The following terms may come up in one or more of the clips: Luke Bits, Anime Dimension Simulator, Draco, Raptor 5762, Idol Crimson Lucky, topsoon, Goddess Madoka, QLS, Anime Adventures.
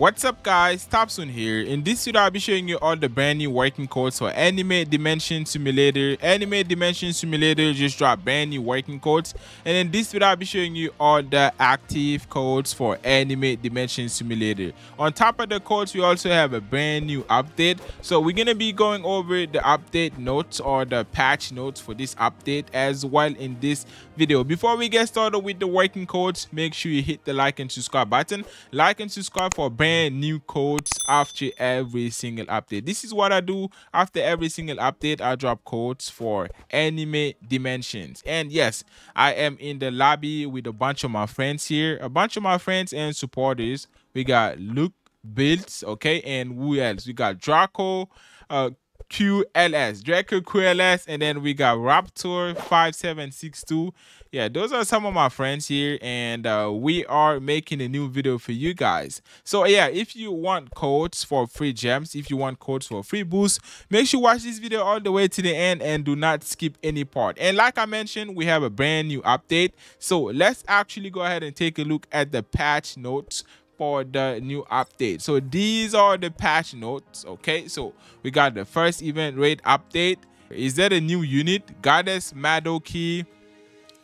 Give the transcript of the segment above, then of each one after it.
What's up guys, Topsoon here. In this video I'll be showing you all the brand new working codes for Anime Dimension Simulator. Anime Dimension Simulator just dropped brand new working codes, and in this video I'll be showing you all the active codes for Anime Dimension Simulator. On top of the codes, we also have a brand new update, so we're gonna be going over the update notes or the patch notes for this update as well in this video. Before we get started with the working codes, make sure you hit the like and subscribe button. Like and subscribe for brand new codes after every single update. This is what I do. After every single update, I drop codes for Anime Dimensions. And yes, I am in the lobby with a bunch of my friends here, a bunch of my friends and supporters. We got Luke Bits, okay, and who else? We got Draco, Draco QLS, and then we got Raptor 5762. Yeah, those are some of my friends here, and we are making a new video for you guys. So yeah, if you want codes for free gems, if you want codes for free boosts, make sure you watch this video all the way to the end and do not skip any part. And like I mentioned, we have a brand new update, so let's actually go ahead and take a look at the patch notes for the new update. So these are the patch notes, okay? So we got the first event rate update. Is that a new unit? Goddess Madoka.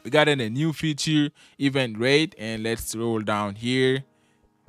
We got a new feature, event rate, and let's roll down here.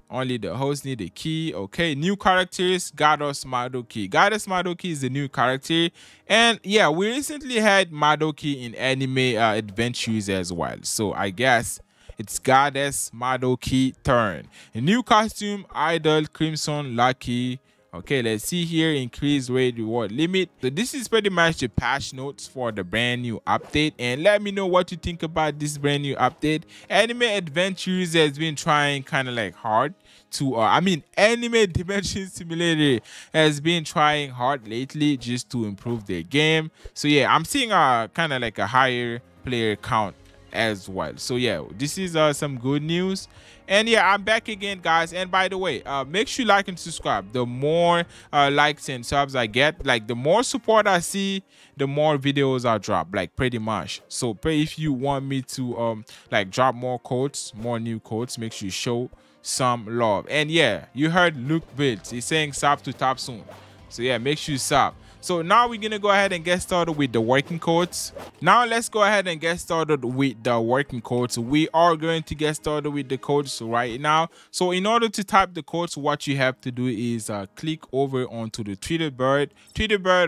Only the host need a key, okay? New characters, Goddess Madoka. Goddess Madoka is the new character, and yeah, we recently had Madoka in Anime Adventures as well. So I guess it's Goddess Madoka turn. A new costume, Idol Crimson Lucky. Okay, let's see here, increased raid reward limit. So this is pretty much the patch notes for the brand new update, and let me know what you think about this brand new update. Anime Adventures has been trying kind of like hard to Anime Dimension Simulator has been trying hard lately just to improve their game. So yeah, I'm seeing kind of like a higher player count as well. So yeah, this is some good news. And yeah, I'm back again guys, and by the way, make sure you like and subscribe. The more likes and subs I get, like the more support I see, the more videos I drop, like pretty much. So if you want me to like drop more codes, more new codes, make sure you show some love. And yeah, you heard Luke Bits, he's saying sub to Topsoon. So yeah, make sure you sub. So now we're gonna go ahead and get started with the working codes. Now let's go ahead and get started with the working codes. We are going to get started with the codes right now. So in order to type the codes, what you have to do is click over onto the Twitter bird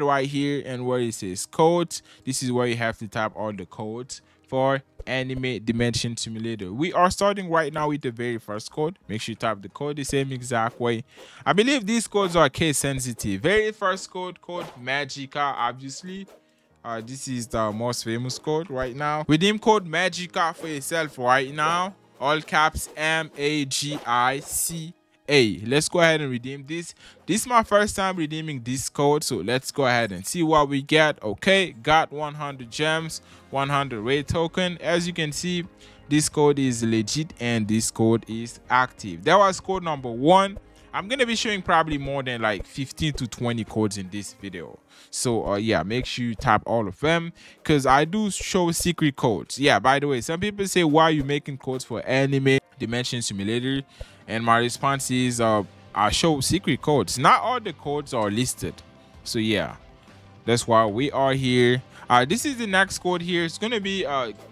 right here, and where it says codes, this is where you have to type all the codes for Anime Dimension Simulator. We are starting right now with the very first code. Make sure you type the code the same exact way. I believe these codes are case sensitive. Very first code, code Magica, obviously. This is the most famous code right now. Redeem code Magica for yourself right now. All caps MAGICA. Let's go ahead and redeem this. This is my first time redeeming this code, so let's go ahead and see what we get. Okay, got 100 gems, 100 raid token. As you can see, this code is legit and this code is active. That was code number one. I'm gonna be showing probably more than like 15 to 20 codes in this video, so yeah, make sure you tap all of them, because I do show secret codes. Yeah, by the way, some people say, why are you making codes for Anime Dimension Simulator? And my response is, I show secret codes. Not all the codes are listed. So yeah, that's why we are here. This is the next code here. It's gonna be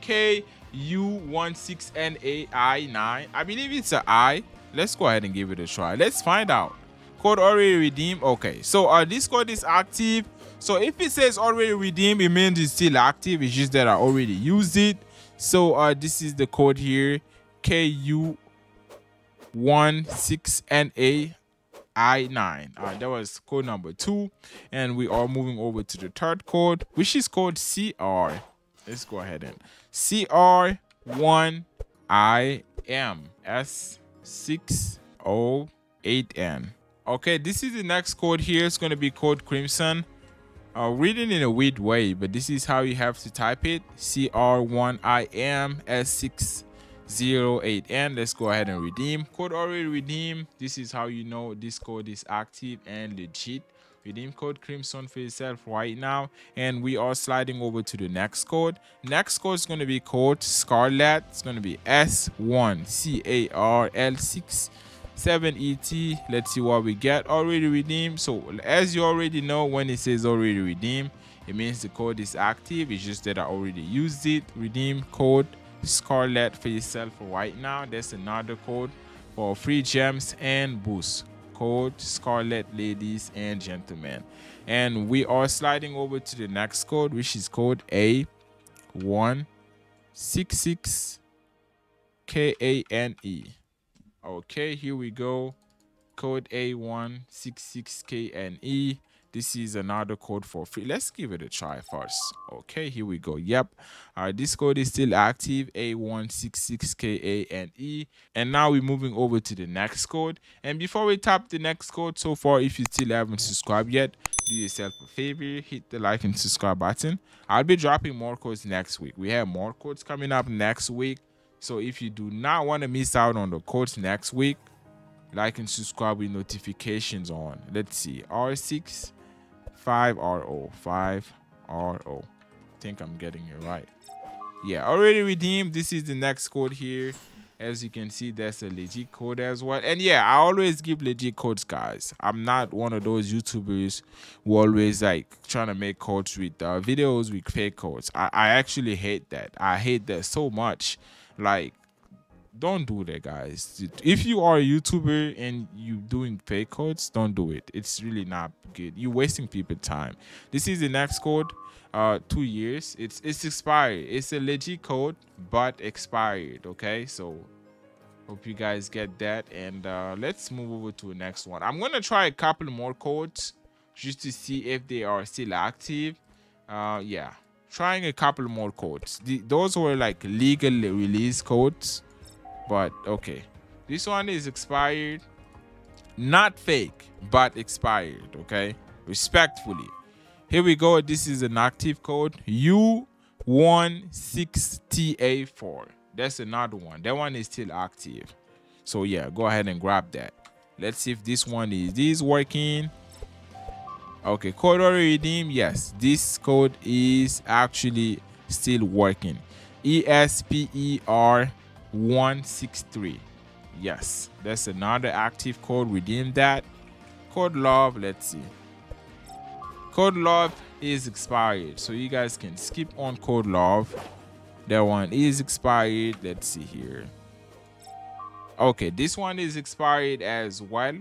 KU16NAI9. I believe it's an I. Let's go ahead and give it a try. Let's find out. Code already redeemed. Okay, so this code is active. So if it says already redeemed, it means it's still active. It's just that I already used it. So this is the code here, KU16NAI9. That was code number two, and we are moving over to the third code, which is called CR. Let's go ahead and CR1IMS608N. Okay, this is the next code here. It's going to be code Crimson. Written in a weird way, but this is how you have to type it, CR1IMS608N. And let's go ahead and redeem. Code already redeemed. This is how you know this code is active and legit. Redeem code Crimson for yourself right now, and we are sliding over to the next code. Next code is going to be code Scarlet. It's going to be S1CARL6 7 ET. Let's see what we get. Already redeemed. So as you already know, when it says already redeemed, it means the code is active. It's just that I already used it. Redeem code Scarlet for yourself right now. There's another code for free gems and boost code Scarlet, ladies and gentlemen. And we are sliding over to the next code, which is code A166KANE. Okay, here we go. Code A166KNE. This is another code for free. Let's give it a try first. Okay, here we go. Yep. This code is still active, A166KANE. And now we're moving over to the next code. And before we tap the next code, so far, if you still haven't subscribed yet, do yourself a favor, hit the like and subscribe button. I'll be dropping more codes next week. We have more codes coming up next week. So if you do not want to miss out on the codes next week, like and subscribe with notifications on. Let's see. R6. 5RO, 5RO. I think I'm getting it right. Yeah, already redeemed. This is the next code here. As you can see, that's a legit code as well. And yeah, I always give legit codes, guys. I'm not one of those YouTubers who always like trying to make codes with videos with fake codes. I actually hate that. I hate that so much. Like, don't do that, guys. If you are a YouTuber and you're doing fake codes, don't do it. It's really not good. You're wasting people's time. This is the next code, 2 years. It's expired. It's a legit code, but expired. Okay, so hope you guys get that. And let's move over to the next one. I'm gonna try a couple more codes just to see if they are still active. Yeah, trying a couple more codes. Those were like legal release codes. But okay, this one is expired, not fake, but expired. Okay, respectfully, here we go. This is an active code, U16TA4. That's another one. That one is still active. So yeah, go ahead and grab that. Let's see if this one is working. Okay, code already redeemed. Yes, this code is actually still working. ESPER163. Yes, that's another active code. Redeem that code. Love. Let's see, code love is expired, so you guys can skip on code love. That one is expired. Let's see here. Okay, this one is expired as well.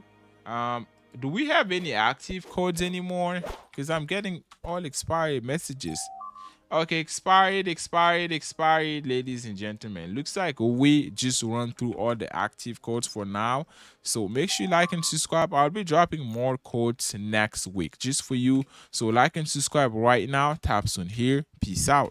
Do we have any active codes anymore? Because I'm getting all expired messages. Okay, expired, ladies and gentlemen. Looks like we just run through all the active codes for now. So make sure you like and subscribe. I'll be dropping more codes next week just for you. So like and subscribe right now. Topsoon here. Peace out.